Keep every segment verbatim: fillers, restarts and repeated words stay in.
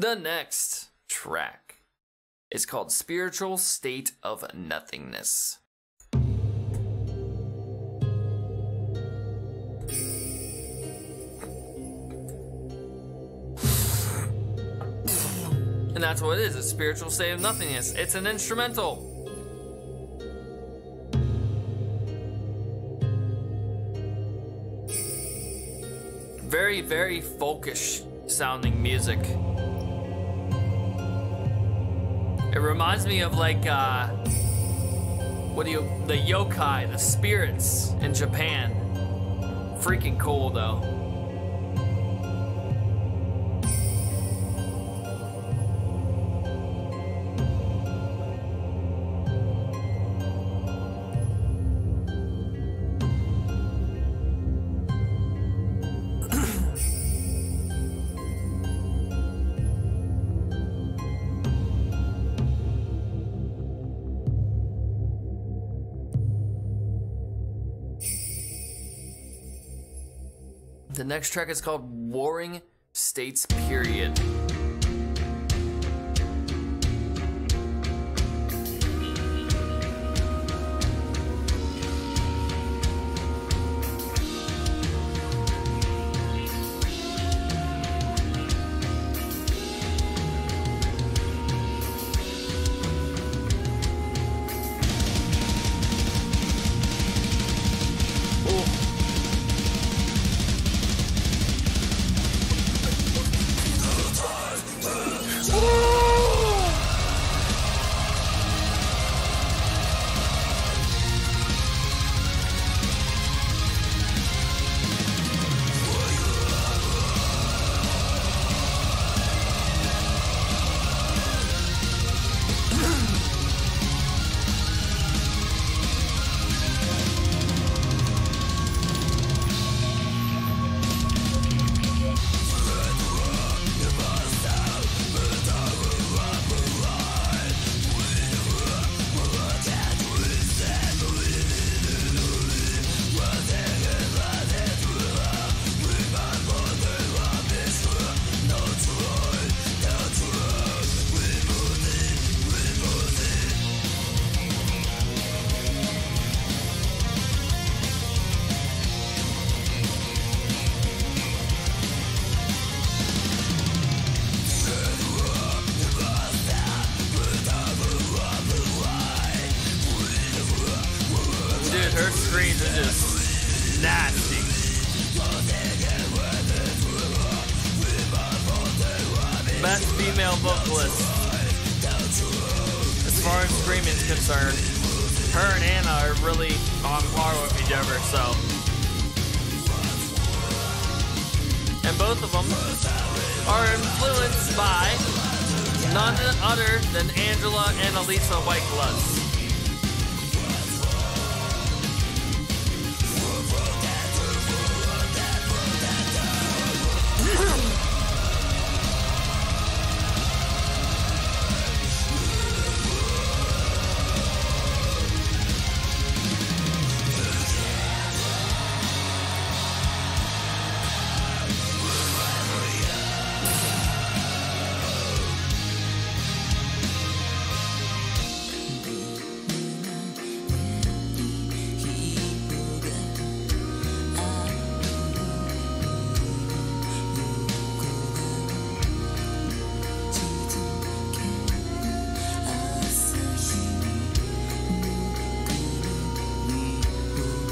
The next track is called Spiritual State of Nothingness. And that's what it is, a spiritual state of nothingness. It's an instrumental. Very, very folkish sounding music. It reminds me of like, uh, what do you, the yokai, the spirits in Japan. Freaking cool though. The next track is called Warring States Period. Alissa White-Gluz.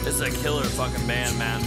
This is a killer fucking band, man.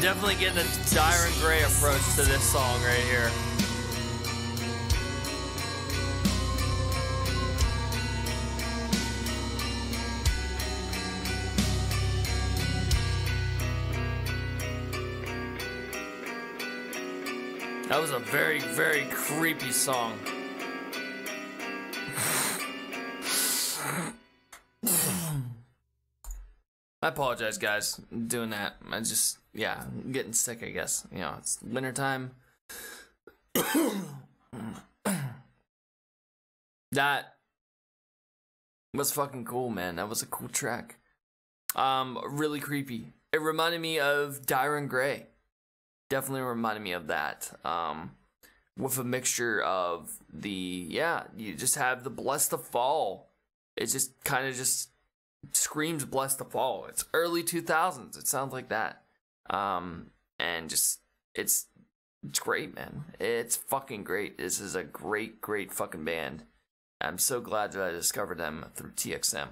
Definitely getting a Dir En Grey approach to this song right here. That was a very, very creepy song. I apologize, guys, doing that. I just, yeah, I'm getting sick, I guess. You know, it's wintertime. That was fucking cool, man. That was a cool track. Um, really creepy. It reminded me of Dir En Grey. Definitely reminded me of that. Um, with a mixture of the, yeah, you just have the Blessthefall. It just kind of just screams Blessthefall. It's early two thousands. It sounds like that. Um, and just, it's, it's great, man. It's fucking great. This is a great, great fucking band. I'm so glad that I discovered them through T X M.